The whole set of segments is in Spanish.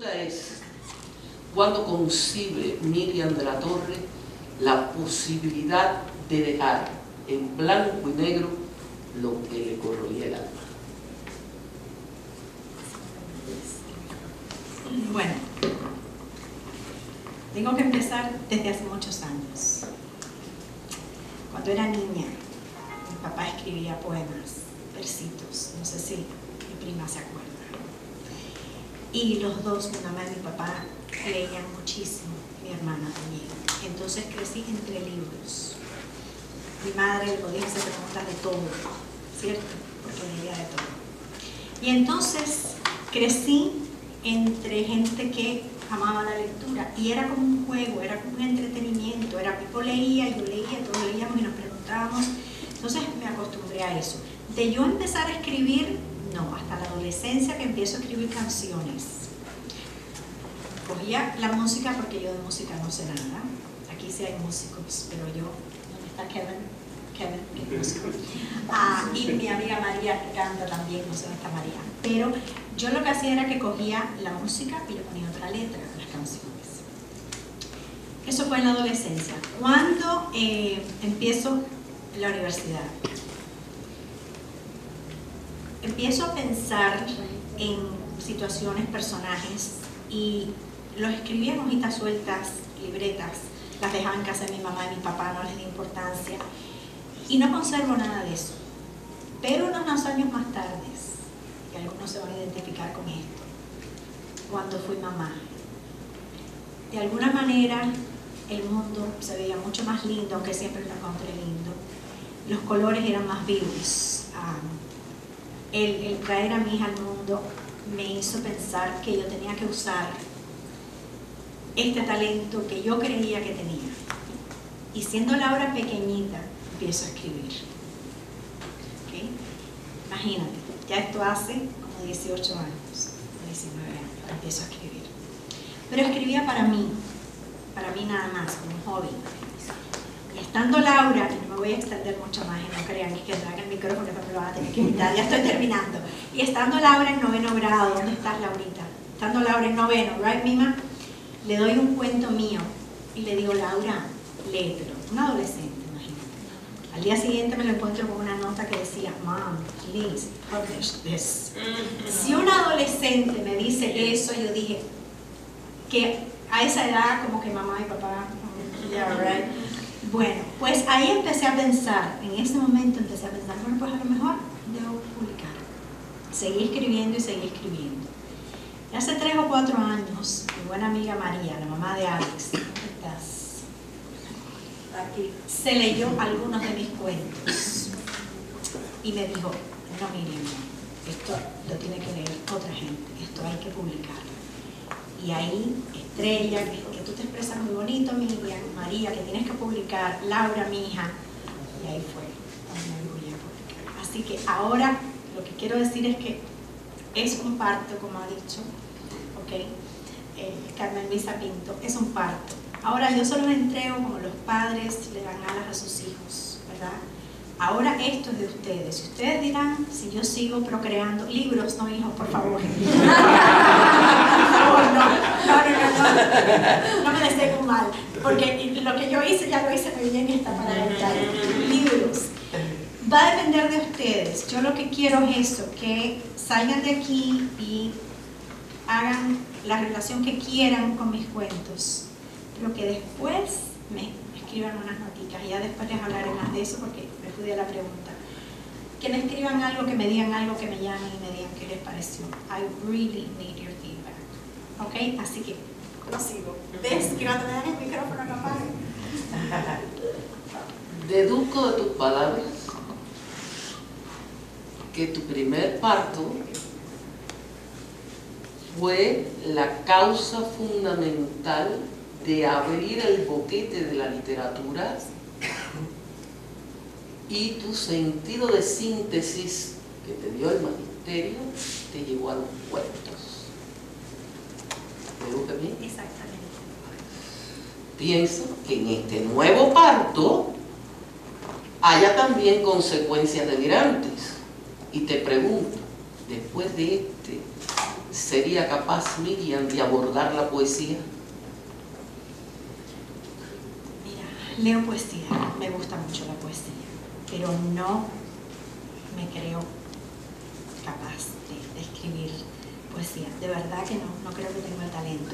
pregunta es, ¿cuándo concibe Miriam de la Torre la posibilidad de dejar en blanco y negro lo que le corroía el alma? Bueno, tengo que empezar desde hace muchos años. Cuando era niña, mi papá escribía poemas, versitos, no sé si mi prima se acuerda. Y los dos, mi mamá y mi papá, leían muchísimo, mi hermana también. Entonces crecí entre libros. Mi madre podía hacer preguntas de todo, ¿cierto? Porque leía de todo. Y entonces crecí entre gente que amaba la lectura. Y era como un juego, era como un entretenimiento. Era tipo leía, yo leía, todos leíamos y nos preguntábamos. Entonces me acostumbré a eso. De yo empezar a escribir, no, hasta la adolescencia que empiezo a escribir canciones. Cogía la música porque yo de música no sé nada. Aquí sí hay músicos, pero yo... ¿Dónde está Kevin, que es músico? Ah, y mi amiga María que canta también, no sé dónde está María. Pero yo lo que hacía era que cogía la música y le ponía otra letra a las canciones. Eso fue en la adolescencia. Cuando empiezo la universidad, empiezo a pensar en situaciones, personajes, y los escribía en hojitas sueltas, libretas, las dejaba en casa de mi mamá y mi papá, no les di importancia, y no conservo nada de eso. Pero unos años más tarde, que algunos se van a identificar con esto, cuando fui mamá, de alguna manera el mundo se veía mucho más lindo, aunque siempre lo encontré lindo, los colores eran más vivos. El traer a mi hija al mundo me hizo pensar que yo tenía que usar este talento que yo creía que tenía. Y siendo Laura pequeñita, empiezo a escribir. ¿Okay? Imagínate, ya esto hace como 18 años, 19 años, empiezo a escribir. Pero escribía para mí nada más, como un hobby. Estando Laura, y no me voy a extender mucho más, y no crean que tragan el micrófono porque me lo van a tener que quitar, ya estoy terminando. Y estando Laura en 9º grado, ¿dónde estás, Laurita? Estando Laura en 9º, ¿right, Mima? Le doy un cuento mío y le digo, Laura, léetelo. Una adolescente, imagínate. Al día siguiente me lo encuentro con una nota que decía, Mom, please, publish this. Si una adolescente me dice eso, yo dije, que a esa edad, como que mamá y papá, yeah, right. Bueno, pues ahí empecé a pensar, en ese momento empecé a pensar, bueno, pues a lo mejor debo publicar. Seguí escribiendo y seguí escribiendo. Y hace 3 o 4 años, mi buena amiga María, la mamá de Alex, ¿dónde estás? Aquí. Se leyó algunos de mis cuentos y me dijo, no, Miriam, esto lo tiene que leer otra gente, esto hay que publicarlo. Y ahí, Estrella, que tú te expresas muy bonito, Miriam, María, que tienes que publicar, Laura, mi hija, y ahí fue donde voy a publicar. Así que ahora lo que quiero decir es que es un parto, como ha dicho, ¿ok? Carmenluisa Pinto, es un parto. Ahora yo solo entrego como los padres le dan alas a sus hijos, ¿verdad? Ahora esto es de ustedes. Ustedes dirán, si yo sigo procreando libros, no hijos, por favor. No me deseo mal, porque lo que yo hice, ya lo hice muy bien y está para evitar libros. Va a depender de ustedes. Yo lo que quiero es eso, que salgan de aquí y hagan la relación que quieran con mis cuentos, pero que después me escriban unas noticas, y ya después les hablaré más de eso porque me fui de la pregunta. Que me escriban algo, que me digan algo, que me llamen y me digan qué les pareció. I really need your feedback. ¿Ok? Así que sigo. ¿Ves? Que no te dan el micrófono, capaz. Deduzco de tus palabras que tu primer parto fue la causa fundamental de abrir el boquete de la literatura y tu sentido de síntesis que te dio el magisterio te llevó a los cuentos. Exactamente. Pienso que en este nuevo parto haya también consecuencias delirantes. Y te pregunto, después de este, ¿Sería capaz Miriam de abordar la poesía? Mira, leo poesía, me gusta mucho la poesía, pero no me creo capaz de escribir poesía. De verdad que no creo que tenga el talento.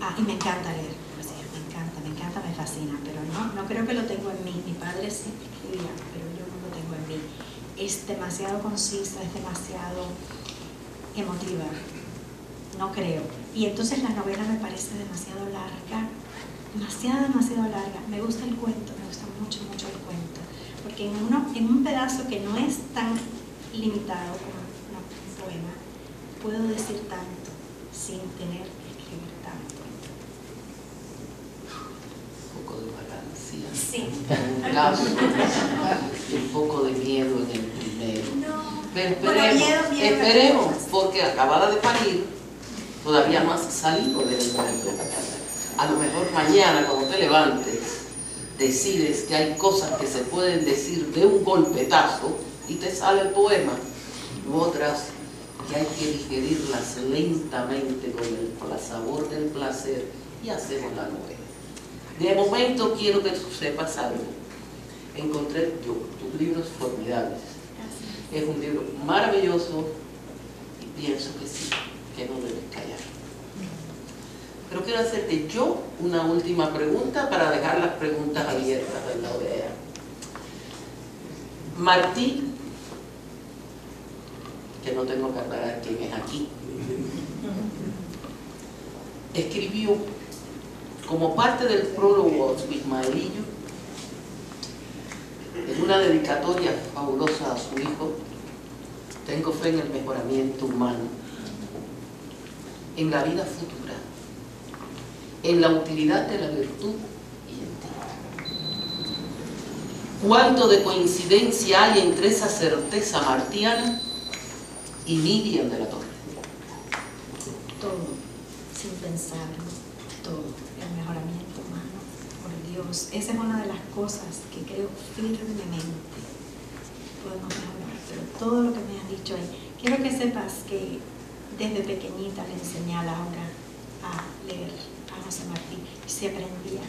Ah, y me encanta leer poesía, me encanta, me fascina, pero no creo que lo tengo en mí. Mi padre sí escribía, pero yo no lo tengo en mí. Es demasiado concisa, es demasiado emotiva, no creo. Y entonces la novela me parece demasiado larga, demasiado larga. Me gusta el cuento, me gusta mucho el cuento, porque en un pedazo que no es tan limitado como un poema, puedo decir tanto sin tener que escribir tanto. Un poco de vagancia, sí. Un caso, y un poco de miedo en el primero. Pero esperemos, porque acabada de parir, todavía no has salido del encuentro. A lo mejor mañana, cuando te levantes, decides que hay cosas que se pueden decir de un golpetazo y te sale el poema, u otras que hay que digerirlas lentamente con el sabor del placer, y hacemos la novela. De momento quiero que tú sepas algo. Encontré tus libros formidables. Es un libro maravilloso y pienso que sí, que no debes callar. Pero quiero hacerte yo una última pregunta para dejar las preguntas abiertas en la OEA. Martí, que no tengo que aclarar quién es aquí, escribió como parte del prólogo de Ismaelillo, en una dedicatoria fabulosa a su hijo, tengo fe en el mejoramiento humano, en la vida futura, en la utilidad de la virtud y en ti. ¿Cuánto de coincidencia hay entre esa certeza martiana y Miriam de la Torre? Todo, sin pensarlo, todo. El mejoramiento humano. Esa es una de las cosas que creo firmemente podemos mejorar, pero todo lo que me has dicho ahí, quiero que sepas que desde pequeñita le enseñé a Laura a leer a José Martí y se aprendía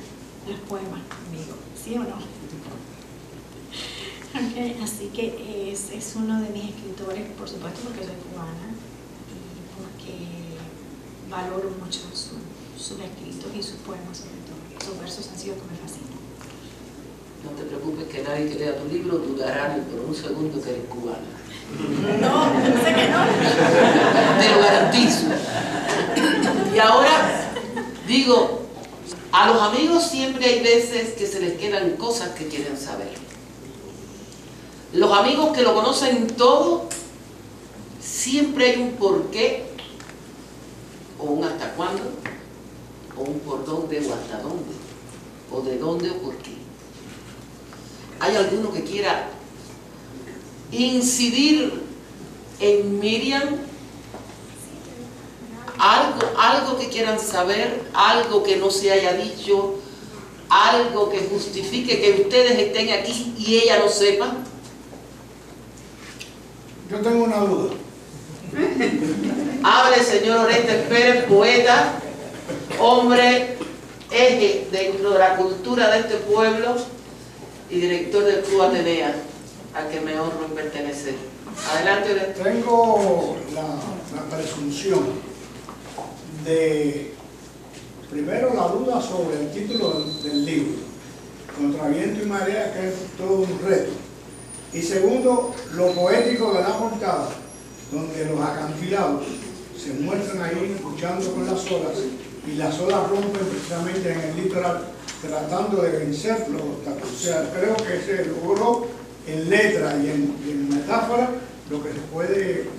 los poemas conmigo, ¿sí o no? Okay, así que es uno de mis escritores, por supuesto porque soy cubana y porque valoro mucho sus escritos y sus poemas sobre todo. Su verso sencillo que me fascina. No te preocupes que nadie que lea tu libro dudará ni por un segundo que eres cubana. No sé que no. Te lo garantizo. Y ahora, digo, a los amigos siempre hay veces que se les quedan cosas que quieren saber. Los amigos que lo conocen todo, siempre hay un porqué, o un hasta cuándo, o un por dónde o hasta dónde, o de dónde o por qué. ¿Hay alguno que quiera incidir en Miriam? Algo que quieran saber, algo que no se haya dicho, algo que justifique que ustedes estén aquí y ella lo sepa. Yo tengo una duda. Hable, señor Orestes Pérez, poeta, hombre, eje dentro de la cultura de este pueblo y director del Club Atenea, al que me honro en pertenecer. Adelante, Orestes. Tengo la presunción de, primero, la duda sobre el título del libro, Contra Viento y Marea, que es todo un reto. Y segundo, lo poético de la portada, donde los acantilados se muestran ahí luchando con las olas, y las olas rompen precisamente en el litoral, tratando de vencer los obstáculos. O sea, creo que se logró en letra y en metáfora lo que se puede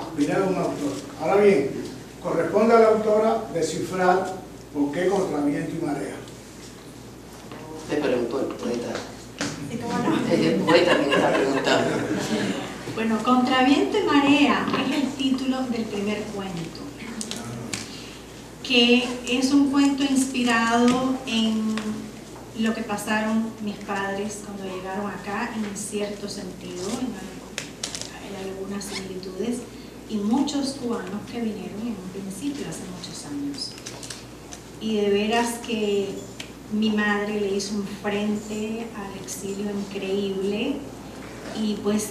aspirar a un autor. Ahora bien, corresponde a la autora descifrar por qué Contra Viento y Marea. Te preguntó el poeta. Sí, no. Es el poeta que me está preguntando. Bueno, Contra Viento y Marea es el título del primer cuento, que es un cuento inspirado en lo que pasaron mis padres cuando llegaron acá, en cierto sentido, hay algunas similitudes, y muchos cubanos que vinieron en un principio hace muchos años. Y de veras que mi madre le hizo un frente al exilio increíble y pues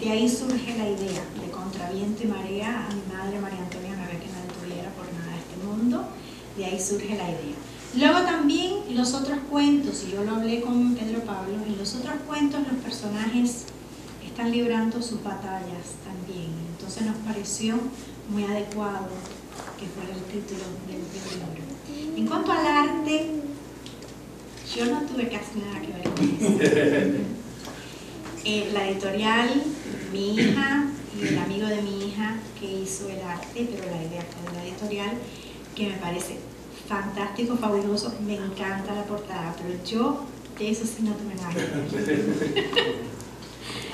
de ahí surge la idea de Contra Viento y Marea. A mi madre María Antonia, una vez que no tuviera por nada de este mundo, de ahí surge la idea. Luego también los otros cuentos, y yo lo hablé con Pedro Pablo, en los otros cuentos los personajes están librando sus batallas también. Entonces nos pareció muy adecuado que fuera el título del libro. En cuanto al arte, yo no tuve casi nada que ver con eso. La editorial, mi hija y el amigo de mi hija que hizo el arte, pero la idea fue de la editorial, que me parece fantástico, fabuloso, me encanta la portada, pero yo de eso sí no tuve nada que ver.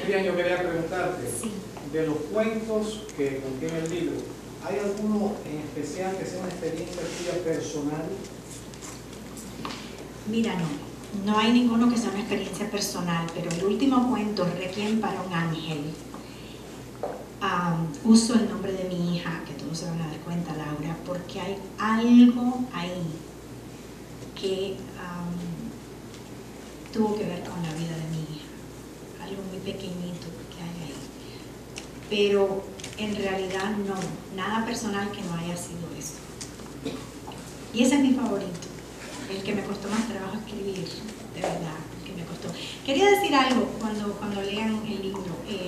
Miriam, yo quería preguntarte, sí, de los cuentos que contiene el libro, ¿hay alguno en especial que sea una experiencia tuya personal? Mira, no hay ninguno que sea una experiencia personal, pero el último cuento, Requiem para un ángel, uso el nombre de mi hija, que todos se van a dar cuenta, Laura, porque hay algo ahí que tuvo que ver con la vida de mi hija, algo muy pequeñito que hay ahí, pero en realidad no, nada personal que no haya sido eso, y ese es mi favorito, el que me costó más trabajo escribir, de verdad, el que me costó. Quería decir algo cuando lean el libro.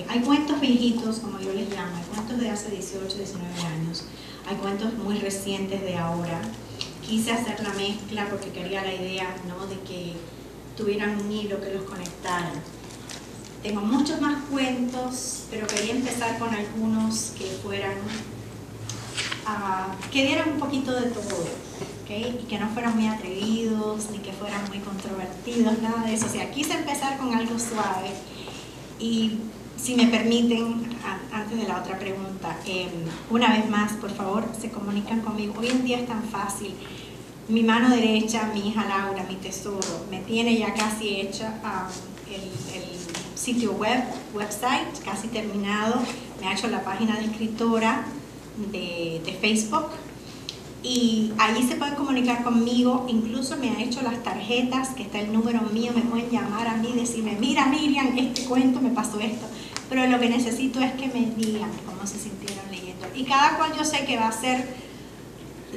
Hay cuentos viejitos, como yo les llamo, hay cuentos de hace 18, 19 años, hay cuentos muy recientes de ahora. Quise hacer la mezcla porque quería la idea, ¿no?, de que tuvieran un hilo que los conectara. Tengo muchos más cuentos, pero quería empezar con algunos que fueran, que dieran un poquito de todo. ¿Okay? Y que no fueran muy atrevidos, ni que fueran muy controvertidos, nada de eso. O sea, quise empezar con algo suave. Y si me permiten, antes de la otra pregunta, una vez más, por favor, se comunican conmigo. Hoy en día es tan fácil. Mi mano derecha, mi hija Laura, mi tesoro, me tiene ya casi hecha el sitio web, website, casi terminado. Me ha hecho la página de escritora de Facebook. Y allí se pueden comunicar conmigo, incluso me ha hecho las tarjetas, que está el número mío, me pueden llamar a mí y decirme, mira Miriam, este cuento me pasó esto, pero lo que necesito es que me digan cómo se sintieron leyendo. Y cada cual yo sé que va a hacer,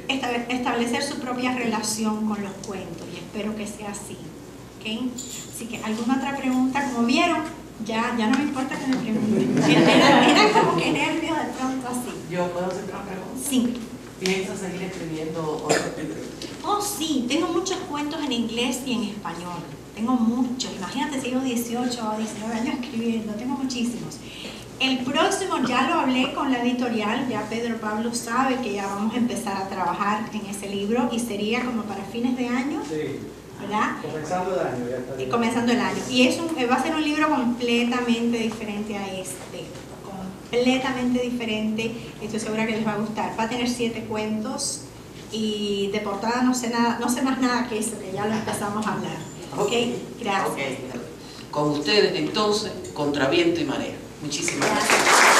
establecer su propia relación con los cuentos, y espero que sea así. ¿Okay? Así que, ¿alguna otra pregunta? Como vieron, ya no me importa que me pregunten. Era como que nervios de pronto así. ¿Yo puedo hacer una pregunta? Sí. ¿Piensas seguir escribiendo otros libros? Oh, sí, tengo muchos cuentos en inglés y en español. Tengo muchos. Imagínate si llevo 18 o 19 años escribiendo. Tengo muchísimos. El próximo ya lo hablé con la editorial. Ya Pedro Pablo sabe que ya vamos a empezar a trabajar en ese libro y sería como para fines de año. Sí. ¿Verdad? Comenzando el año. Ya está bien. Y comenzando el año. Y es va a ser un libro completamente diferente a este. Completamente diferente, estoy segura que les va a gustar. Va a tener 7 cuentos y de portada no sé nada, no sé más nada que eso, que ya lo empezamos a hablar. Ok, gracias. Okay. Con ustedes entonces, Contra Viento y Marea. Muchísimas gracias.